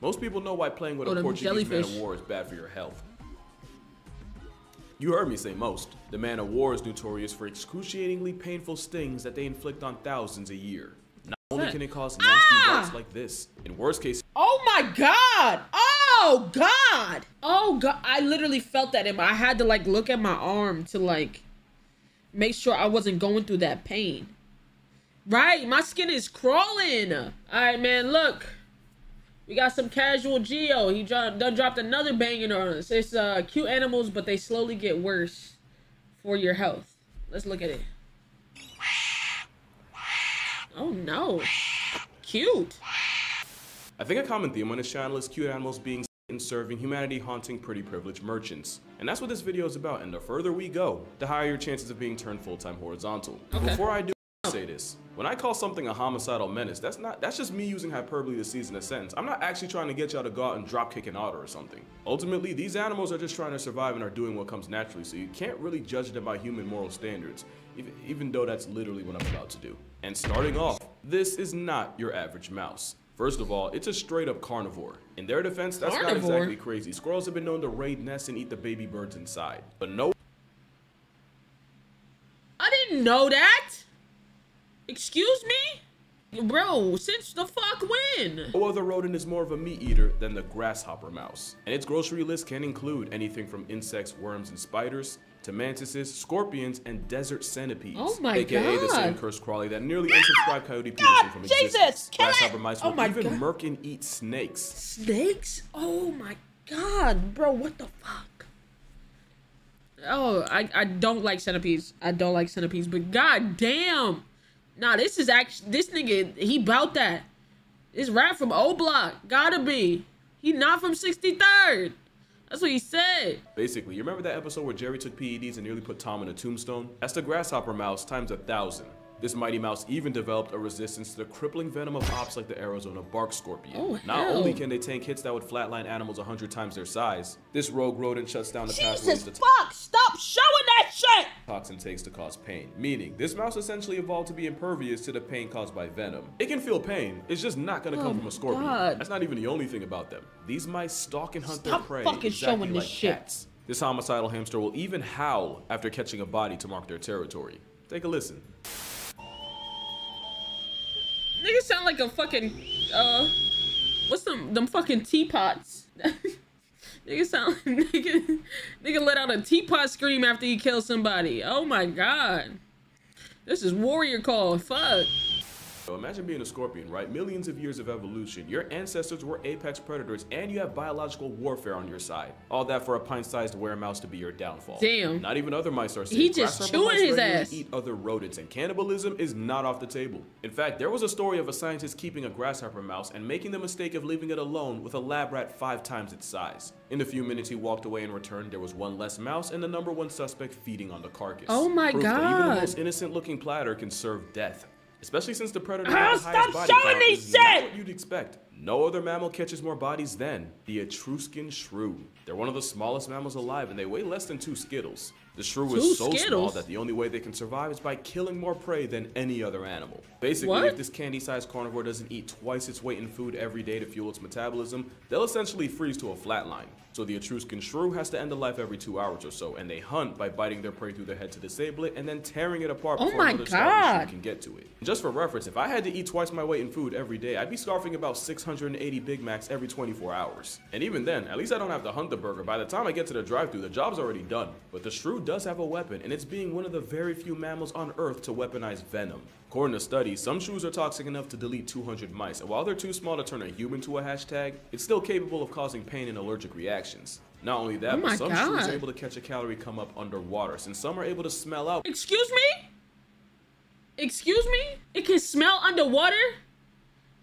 Most people know why playing with a Portuguese man of war is bad for your health. You heard me say most. The man of war is notorious for excruciatingly painful stings that they inflict on thousands a year. Not only can it cause nasty bites like this, in worst case... Oh my God! Oh God! Oh God! I literally felt that in my... I had to like look at my arm to like make sure I wasn't going through that pain. Right? My skin is crawling. All right, man, look. We got some casual Geo. He dropped another banging on us. It's cute animals, but they slowly get worse for your health. Let's look at it. Oh no. Cute. I think a common theme on this channel is cute animals being and serving humanity, haunting pretty privileged merchants. And that's what this video is about, and the further we go, the higher your chances of being turned full-time horizontal. Okay. Before I do say this, when I call something a homicidal menace, that's just me using hyperbole to season a sentence. I'm not actually trying to get y'all to go out and drop kick an otter or something. Ultimately, these animals are just trying to survive and are doing what comes naturally, so you can't really judge them by human moral standards, even though that's literally what I'm about to do. And starting off, this is not your average mouse. First of all, it's a straight-up carnivore. In their defense, that's not exactly crazy. Squirrels have been known to raid nests and eat the baby birds inside. But no... I didn't know that! Excuse me? Bro, since the fuck when? No other rodent is more of a meat eater than the grasshopper mouse. And its grocery list can include anything from insects, worms, and spiders, to mantises, scorpions, and desert centipedes. Oh my AKA God. AKA the same cursed crawly that nearly unsubscribed Coyote Peterson from existence. Grasshopper mice will even murk and eat snakes. Snakes? Oh my God, bro, what the fuck? Oh, I don't like centipedes. I don't like centipedes, but God damn. Nah, this is actually, this nigga, he bout that. This rat from O Block, gotta be. He not from 63rd. That's what he said. Basically, you remember that episode where Jerry took PEDs and nearly put Tom in a tombstone? That's the grasshopper mouse times 1,000. This mighty mouse even developed a resistance to the crippling venom of ops like the Arizona bark scorpion. Oh, not only can they tank hits that would flatline animals 100 times their size, this rogue rodent shuts down the pathways to fuck! Stop showing that shit! Toxin takes to cause pain, meaning this mouse essentially evolved to be impervious to the pain caused by venom. It can feel pain, it's just not gonna come from a scorpion. God. That's not even the only thing about them. These mice stalk and hunt their prey exactly like cats. This homicidal hamster will even howl after catching a body to mark their territory. Take a listen. Niggas sound like a fucking, what's them fucking teapots? Niggas sound like, nigga let out a teapot scream after he kills somebody. Oh my God. This is warrior call, fuck. So imagine being a scorpion, right? Millions of years of evolution. Your ancestors were apex predators and you have biological warfare on your side. All that for a pint-sized were-mouse to be your downfall. Damn. Not even other mice are safe. He just chewing his ass. Eat other rodents and cannibalism is not off the table. In fact, there was a story of a scientist keeping a grasshopper mouse and making the mistake of leaving it alone with a lab rat 5 times its size. In a few minutes, he walked away and returned. There was 1 less mouse and the #1 suspect feeding on the carcass. Oh my God. That even the most innocent-looking platter can serve death. Especially since the predator has the highest body count, this is not what you'd expect. No other mammal catches more bodies than the Etruscan shrew. They're one of the smallest mammals alive and they weigh less than 2 skittles. The shrew is so small that the only way they can survive is by killing more prey than any other animal. Basically, if this candy-sized carnivore doesn't eat twice its weight in food every day to fuel its metabolism, they'll essentially freeze to a flatline. So the Etruscan shrew has to end their life every 2 hours or so, and they hunt by biting their prey through their head to disable it and then tearing it apart before another starving shrew can get to it. And just for reference, if I had to eat twice my weight in food every day, I'd be scarfing about 680 Big Macs every 24 hours. And even then, at least I don't have to hunt the burger. By the time I get to the drive-thru, the job's already done. But the shrew does have a weapon, and it's being one of the very few mammals on Earth to weaponize venom. According to studies, some shrews are toxic enough to delete 200 mice, and while they're too small to turn a human to a hashtag, it's still capable of causing pain and allergic reactions. Not only that, but some shrews are able to catch a calorie come up underwater, since some are able to smell out- Excuse me? Excuse me? It can smell underwater?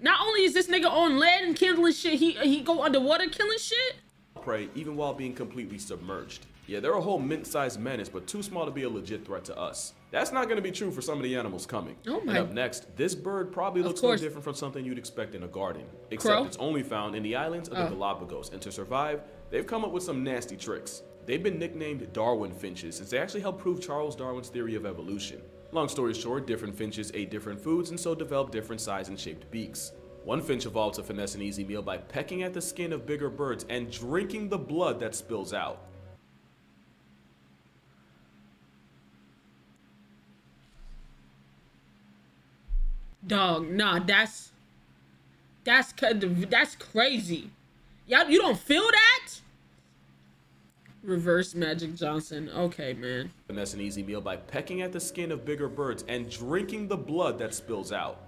Not only is this nigga on lead and kindling shit, he go underwater killing shit? Prey, even while being completely submerged. Yeah, they're a whole mint-sized menace, but too small to be a legit threat to us. That's not going to be true for some of the animals coming. Oh my. And up next, this bird probably looks no different from something you'd expect in a garden. Except it's only found in the islands of the Galapagos, and to survive, they've come up with some nasty tricks. They've been nicknamed Darwin finches, since they actually helped prove Charles Darwin's theory of evolution. Long story short, different finches ate different foods and so developed different size and shaped beaks. One finch evolved to finesse an easy meal by pecking at the skin of bigger birds and drinking the blood that spills out. Dog, nah, that's crazy. Y'all, you don't feel that? Reverse Magic Johnson. Okay, man. Finesse an easy meal by pecking at the skin of bigger birds and drinking the blood that spills out.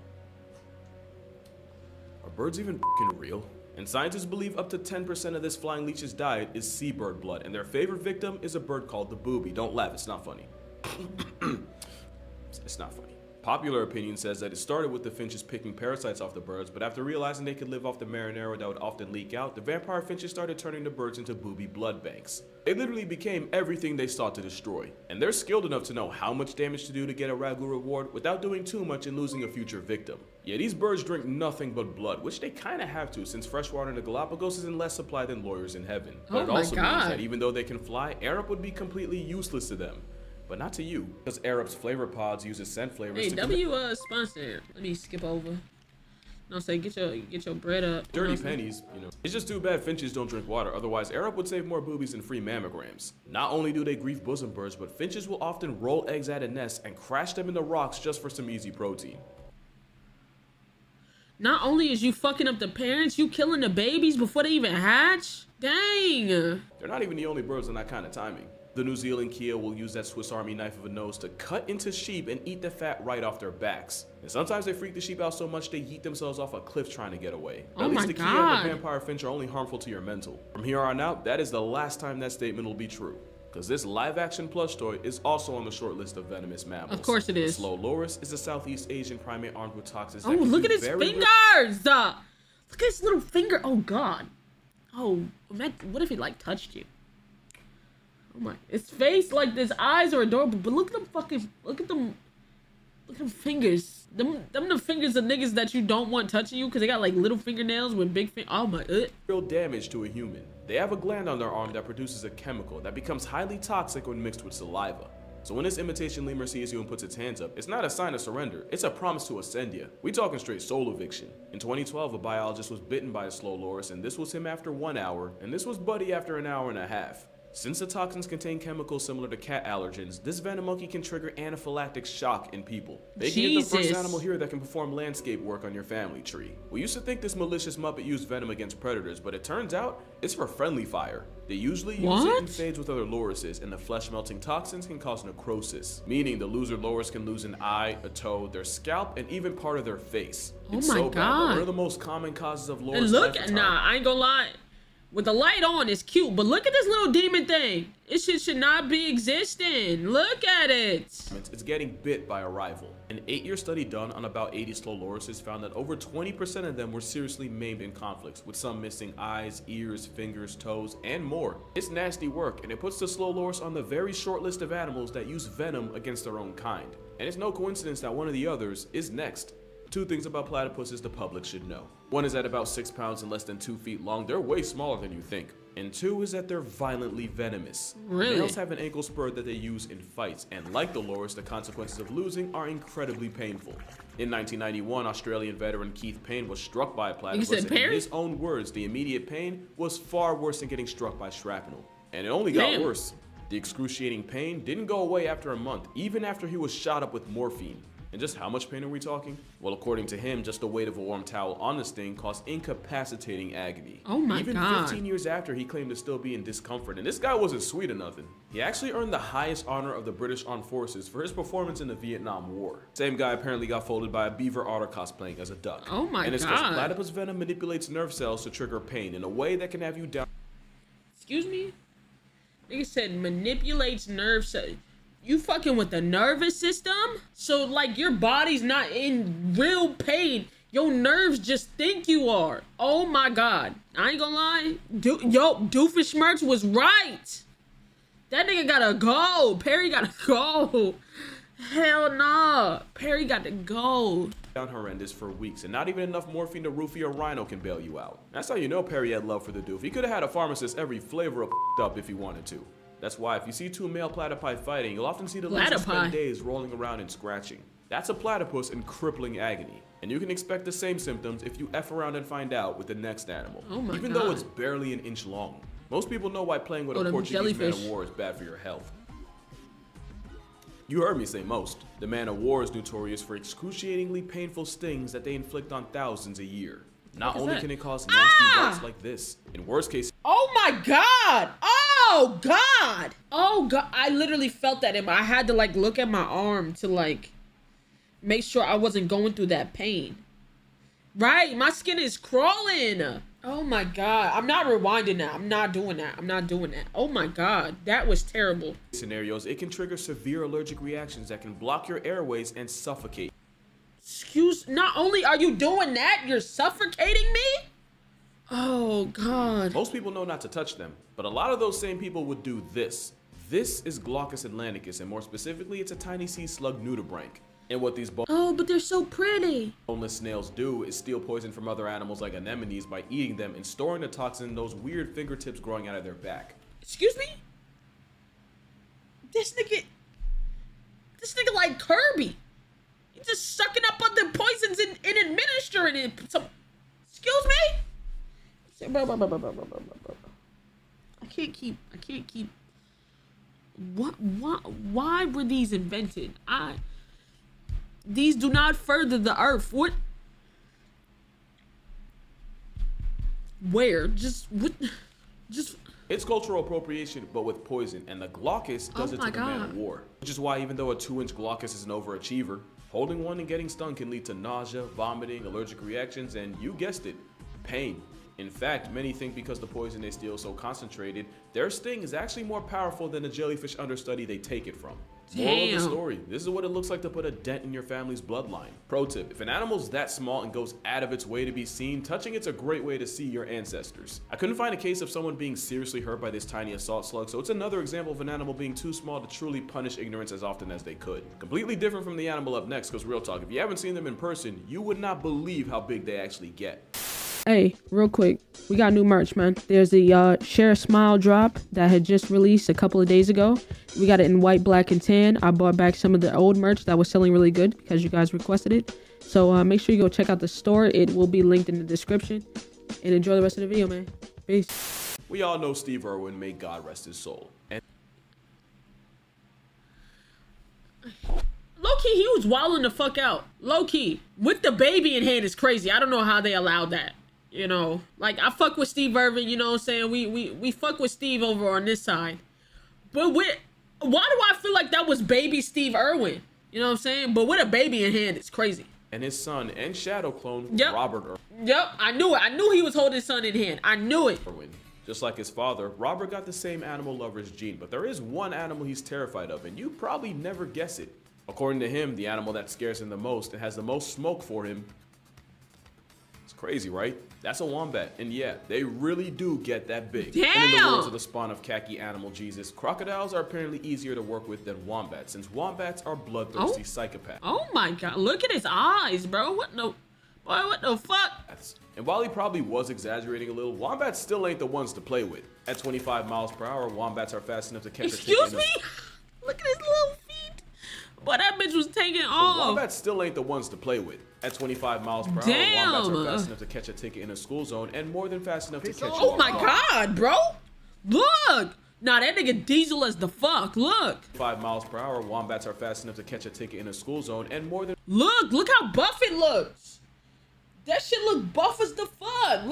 Are birds even f***ing real? And scientists believe up to 10% of this flying leech's diet is seabird blood, and their favorite victim is a bird called the booby. Don't laugh, it's not funny. It's not funny. Popular opinion says that it started with the finches picking parasites off the birds, but after realizing they could live off the marine marrow that would often leak out, the vampire finches started turning the birds into booby blood banks. They literally became everything they sought to destroy, and they're skilled enough to know how much damage to do to get a ragu reward without doing too much and losing a future victim. Yeah, these birds drink nothing but blood, which they kinda have to since fresh water in the Galapagos is in less supply than lawyers in heaven. But it also means that even though they can fly, Arup would be completely useless to them. But not to you, because Arup's flavor pods uses scent flavors. Hey, sponsor. Let me skip over. No, say get your bread up. Dirty pennies, you know. It's just too bad finches don't drink water. Otherwise, Arup would save more boobies than free mammograms. Not only do they grieve bosom birds, but finches will often roll eggs out of nests and crash them in the rocks just for some easy protein. Not only is you fucking up the parents, you killing the babies before they even hatch. Dang. They're not even the only birds on that kind of timing. The New Zealand kea will use that Swiss Army knife of a nose to cut into sheep and eat the fat right off their backs. And sometimes they freak the sheep out so much they yeet themselves off a cliff trying to get away. But at least the kea and the vampire finch are only harmful to your mental. From here on out, that is the last time that statement will be true. Because this live-action plush toy is also on the short list of venomous mammals. Of course it is. The slow loris is a Southeast Asian primate armed with toxins. Oh, look at his fingers! Look at his little finger. Oh, God. Oh, what if he, like, touched you? Oh my, his face, like, his eyes are adorable, but look at them fucking, look at them fingers. Them the fingers of niggas that you don't want touching you because they got, like, little fingernails with big fingers. Oh my, Real damage to a human. They have a gland on their arm that produces a chemical that becomes highly toxic when mixed with saliva. So when this imitation lemur sees you and puts its hands up, it's not a sign of surrender, it's a promise to ascend you. We talking straight soul eviction. In 2012, a biologist was bitten by a slow loris, and this was him after 1 hour, and this was Buddy after an hour and a half. Since the toxins contain chemicals similar to cat allergens, this venom monkey can trigger anaphylactic shock in people, making it the first animal here that can perform landscape work on your family tree. We used to think this malicious Muppet used venom against predators, but it turns out it's for friendly fire. They usually use it in fades with other lorises, and the flesh-melting toxins can cause necrosis, meaning the loser loris can lose an eye, a toe, their scalp, and even part of their face. Oh my God. One of the most common causes of loris. And look, I ain't gonna lie. With the light on, it's cute, but look at this little demon thing. It should not be existing. Look at it. It's getting bit by a rival. An 8-year study done on about 80 slow lorises found that over 20% of them were seriously maimed in conflicts, with some missing eyes, ears, fingers, toes, and more. It's nasty work, and it puts the slow loris on the very short list of animals that use venom against their own kind. And it's no coincidence that one of the others is next. Two things about platypuses the public should know. One is that about 6 pounds and less than 2 feet long, they're way smaller than you think. And two is that they're violently venomous. Really? Males have an ankle spur that they use in fights, and like the loris, the consequences of losing are incredibly painful. In 1991, Australian veteran Keith Payne was struck by a platypus, and in his own words, the immediate pain was far worse than getting struck by shrapnel. And it only got worse. The excruciating pain didn't go away after a month, even after he was shot up with morphine. And just how much pain are we talking? Well, according to him, just the weight of a warm towel on this thing caused incapacitating agony. Oh my God. Even 15 years after, he claimed to still be in discomfort, and this guy wasn't sweet or nothing. He actually earned the highest honor of the British Armed Forces for his performance in the Vietnam War. Same guy apparently got folded by a beaver otter cosplaying as a duck. Oh my God. And it's because platypus venom manipulates nerve cells to trigger pain in a way that can have you down. Excuse me? Nigga said manipulates nerve cells. You fucking with the nervous system? So, like, your body's not in real pain. Your nerves just think you are. Oh, my God. I ain't gonna lie. Yo, Doofus Merch was right. That nigga gotta go. Perry gotta go. Hell nah. Perry gotta go. Down horrendous for weeks, and not even enough morphine to roofie or rhino can bail you out. That's how you know Perry had love for the doof. He could have had a pharmacist every flavor of up if he wanted to. That's why if you see two male platypi fighting, you'll often see the legs spend days rolling around and scratching. That's a platypus in crippling agony, and you can expect the same symptoms if you F around and find out with the next animal, even though it's barely an inch long. Most people know why playing with a Portuguese man of war is bad for your health. You heard me say most. The man of war is notorious for excruciatingly painful stings that they inflict on thousands a year. Not only can it cause nasty bites like this, in worst case... Oh my God! Oh God! Oh God! I literally felt that in my... I had to like look at my arm to like make sure I wasn't going through that pain. Right? My skin is crawling. Oh my God. I'm not rewinding that. I'm not doing that. I'm not doing that. Oh my God. That was terrible. Scenarios, it can trigger severe allergic reactions that can block your airways and suffocate. Excuse, not only are you doing that, you're suffocating me? Oh God. Most people know not to touch them, but a lot of those same people would do this. This is Glaucus atlanticus, and more specifically, it's a tiny sea slug nudibranch. And what these but they're so pretty. Boneless snails do is steal poison from other animals like anemones by eating them and storing the toxin in those weird fingertips growing out of their back. Excuse me? This nigga like Kirby. He's just sucking up on the poisons and administering it. Excuse me? I can't keep. Why were these invented? These do not further the earth. What? Where? Just. It's cultural appropriation, but with poison, and the Glaucus does it to the man of war. Which is why even though a 2-inch Glaucus is an overachiever, holding one and getting stung can lead to nausea, vomiting, allergic reactions, and you guessed it, pain. In fact, many think because the poison they steal is so concentrated, their sting is actually more powerful than the jellyfish understudy they take it from. Moral of the story, this is what it looks like to put a dent in your family's bloodline. Pro tip, if an animal's that small and goes out of its way to be seen, touching it's a great way to see your ancestors. I couldn't find a case of someone being seriously hurt by this tiny assault slug, so it's another example of an animal being too small to truly punish ignorance as often as they could. Completely different from the animal up next, because real talk, if you haven't seen them in person, you would not believe how big they actually get. Hey, real quick, we got new merch, man. There's the Share Smile drop that had just released a couple of days ago. We got it in white, black, and tan. I bought back some of the old merch that was selling really good because you guys requested it. So make sure you go check out the store. It will be linked in the description. And enjoy the rest of the video, man. Peace. We all know Steve Irwin, may God rest his soul. And low-key, he was wilding the fuck out. Low-key, with the baby in hand is crazy. I don't know how they allowed that. You know, like I fuck with Steve Irwin, you know what I'm saying? We fuck with Steve over on this side. But why do I feel like that was baby Steve Irwin? You know what I'm saying? But with a baby in hand, it's crazy. And his son and shadow clone, Robert Irwin. Yep, I knew it. I knew he was holding his son in hand. I knew it. Just like his father, Robert got the same animal lover's gene, but there is one animal he's terrified of, and you probably never guess it. According to him, the animal that scares him the most and has the most smoke for him. It's crazy, right? That's a wombat, and yeah, they really do get that big. Damn! And in the words of the spawn of khaki animal Jesus, crocodiles are apparently easier to work with than wombats, since wombats are bloodthirsty psychopaths. Oh my God, look at his eyes, bro. What the fuck? And while he probably was exaggerating a little, wombats still ain't the ones to play with. At 25 miles per hour, wombats are fast enough to catch a chicken. Look at his little feet. Boy, that bitch was taking off. Wombats still ain't the ones to play with. At 25 miles per hour, wombats are fast enough to catch a ticket in a school zone and more than fast enough to catch a car. God, bro. Look. Nah, that nigga diesel as the fuck. Look. 5 miles per hour, wombats are fast enough to catch a ticket in a school zone and more than... Look how buff it looks. That shit look buff as the fuck.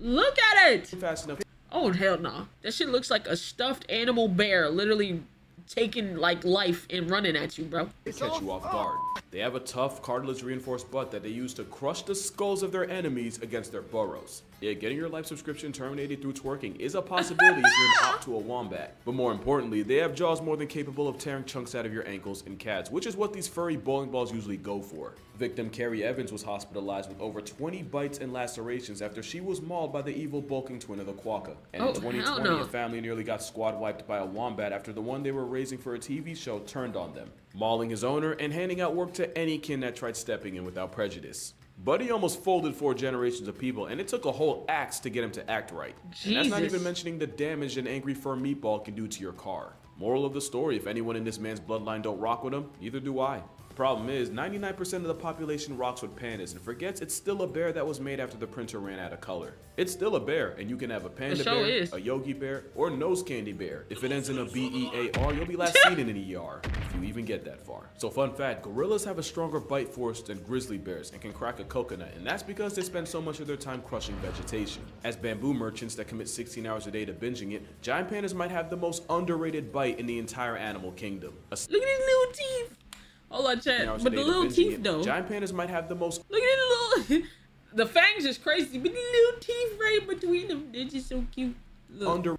Look at it. Fast enough. Oh, hell nah. That shit looks like a stuffed animal bear, literally... taking like life and running at you, bro. They catch you off guard. They have a tough cartilage reinforced butt that they use to crush the skulls of their enemies against their burrows. Yeah, getting your life subscription terminated through twerking is a possibility if you're an op to a wombat. But more importantly, they have jaws more than capable of tearing chunks out of your ankles and calves, which is what these furry bowling balls usually go for. Victim Carrie Evans was hospitalized with over 20 bites and lacerations after she was mauled by the evil bulking twin of the quokka. And in 2020, a family nearly got squad wiped by a wombat after the one they were raising for a TV show turned on them, mauling his owner and handing out work to any kin that tried stepping in without prejudice. Buddy almost folded 4 generations of people, and it took a whole axe to get him to act right. Jesus. And that's not even mentioning the damage an angry fur meatball can do to your car. Moral of the story, if anyone in this man's bloodline don't rock with him, neither do I. Problem is, 99% of the population rocks with pandas and forgets it's still a bear that was made after the printer ran out of color. It's still a bear, and you can have a panda bear, a Yogi Bear, or nose candy bear. If it ends in a B-E-A-R, you'll be last seen in an ER, if you even get that far. So fun fact, gorillas have a stronger bite force than grizzly bears and can crack a coconut, and that's because they spend so much of their time crushing vegetation. As bamboo merchants that commit 16 hours a day to binging it, giant pandas might have the most underrated bite in the entire animal kingdom. Look at his little teeth! Hold on, chat. But the little teeth, though. Giant pandas might have the most. Look at the little. The fangs is crazy, but the little teeth right between them. They're just so cute. Look.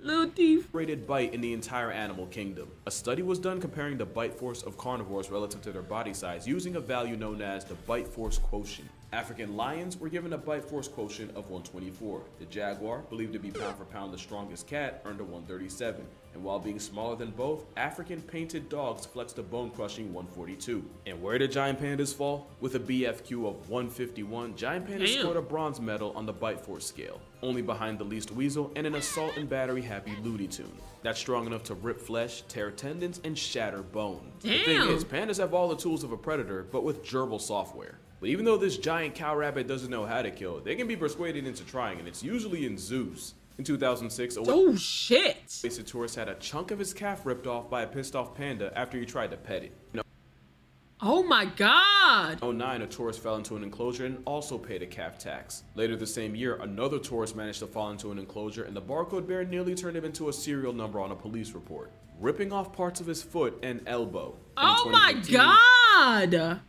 Little teeth. Rated bite in the entire animal kingdom. A study was done comparing the bite force of carnivores relative to their body size using a value known as the bite force quotient. African lions were given a bite force quotient of 124. The jaguar, believed to be pound for pound the strongest cat, earned a 137. And while being smaller than both, African painted dogs flexed a bone-crushing 142. And where did giant pandas fall? With a BFQ of 151, giant pandas scored a bronze medal on the bite force scale, only behind the least weasel and an assault and battery-happy Looney Tune. That's strong enough to rip flesh, tear tendons, and shatter bone. Damn. The thing is, pandas have all the tools of a predator, but with gerbil software. But even though this giant cow rabbit doesn't know how to kill, they can be persuaded into trying, and it's usually in zoos. In 2006, a tourist had a chunk of his calf ripped off by a pissed off panda after he tried to pet it. Oh my god! In 2009, a tourist fell into an enclosure and also paid a calf tax. Later the same year, another tourist managed to fall into an enclosure and the barcode bear nearly turned him into a serial number on a police report, ripping off parts of his foot and elbow. Oh my god!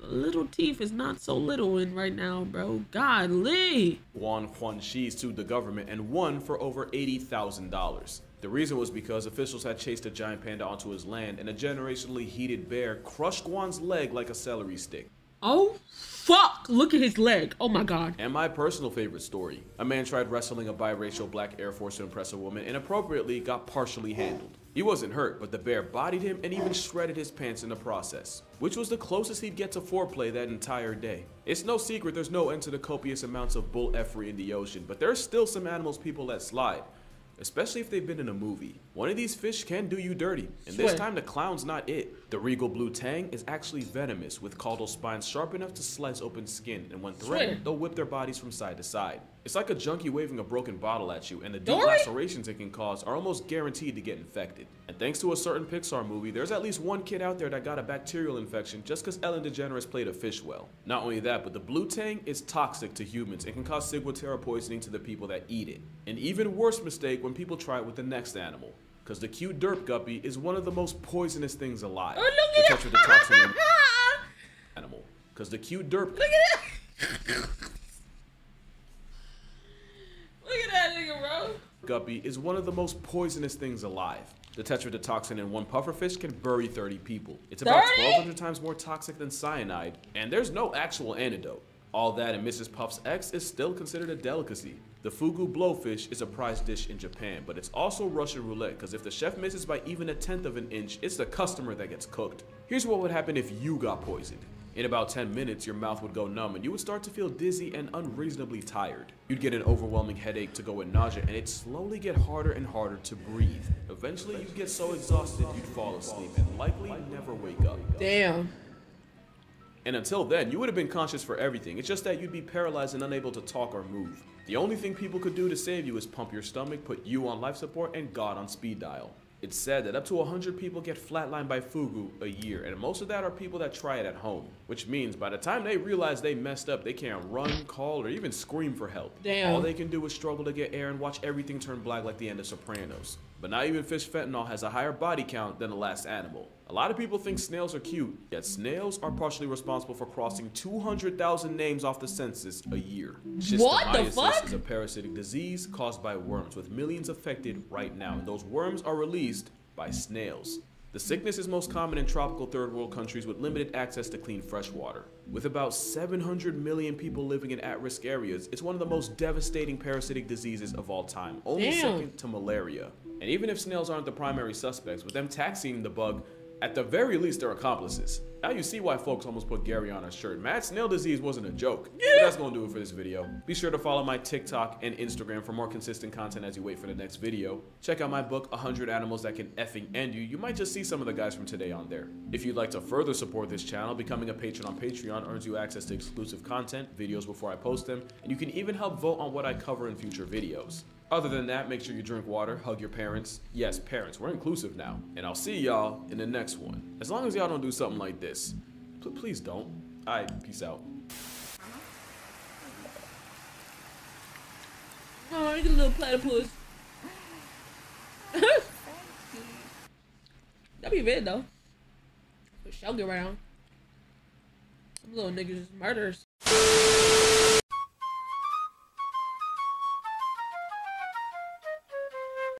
Little teeth is not so little in right now, bro. Godly. Guan Quanshi sued the government and won for over $80,000. The reason was because officials had chased a giant panda onto his land and a generationally heated bear crushed Guan's leg like a celery stick. Oh fuck, look at his leg. Oh my god. And my personal favorite story, a man tried wrestling a biracial black Air Force to impress a woman and appropriately got partially handled. He wasn't hurt, but the bear bodied him and even shredded his pants in the process, which was the closest he'd get to foreplay that entire day. It's no secret there's no end to the copious amounts of bull effery in the ocean, but there's still some animals people let slide, especially if they've been in a movie. One of these fish can do you dirty, and this time the clown's not it. The regal blue tang is actually venomous, with caudal spines sharp enough to slice open skin, and when threatened, they'll whip their bodies from side to side. It's like a junkie waving a broken bottle at you, and the deep lacerations it can cause are almost guaranteed to get infected. And thanks to a certain Pixar movie, there's at least one kid out there that got a bacterial infection just because Ellen DeGeneres played a fish well. Not only that, but the blue tang is toxic to humans and can cause ciguatera poisoning to the people that eat it. An even worse mistake when people try it with the next animal, because the cute derp guppy is one of the most poisonous things alive. Look at it! Guppy is one of the most poisonous things alive. The tetrodotoxin in one pufferfish can bury 30 people. It's about 1,200 times more toxic than cyanide, and there's no actual antidote. All that and Mrs. Puff's X is still considered a delicacy. The fugu blowfish is a prized dish in Japan, but it's also Russian roulette because if the chef misses by even a tenth of an inch, it's the customer that gets cooked. Here's what would happen if you got poisoned. In about 10 minutes, your mouth would go numb and you would start to feel dizzy and unreasonably tired. You'd get an overwhelming headache to go with nausea and it'd slowly get harder and harder to breathe. Eventually, you'd get so exhausted you'd fall asleep and likely never wake up. Damn. And until then, you would have been conscious for everything. It's just that you'd be paralyzed and unable to talk or move. The only thing people could do to save you is pump your stomach, put you on life support, and God on speed dial. It's said that up to 100 people get flatlined by fugu a year, and most of that are people that try it at home. Which means by the time they realize they messed up, they can't run, call, or even scream for help. Damn. All they can do is struggle to get air and watch everything turn black like the end of Sopranos. But not even fish fentanyl has a higher body count than the last animal. A lot of people think snails are cute, yet snails are partially responsible for crossing 200,000 names off the census a year. What the fuck? Schistosomiasis is a parasitic disease caused by worms, with millions affected right now, and those worms are released by snails. The sickness is most common in tropical third world countries with limited access to clean fresh water. With about 700 million people living in at-risk areas, it's one of the most devastating parasitic diseases of all time, only second to malaria. And even if snails aren't the primary suspects, with them taxiing the bug, At the very least, they're accomplices. Now you see why folks almost put Gary on a shirt. Matt's nail disease wasn't a joke. But that's gonna do it for this video. Be sure to follow my TikTok and Instagram for more consistent content as you wait for the next video. Check out my book, 100 Animals That Can Effing End You. You might just see some of the guys from today on there. If you'd like to further support this channel, becoming a patron on Patreon earns you access to exclusive content, videos before I post them, and you can even help vote on what I cover in future videos. Other than that, make sure you drink water, hug your parents. Yes, parents, we're inclusive now. And I'll see y'all in the next one. As long as y'all don't do something like this. Please don't. All right, peace out. Oh, look at the little platypus. That'd be red, though. But she'll get around. Some little niggas is murderers.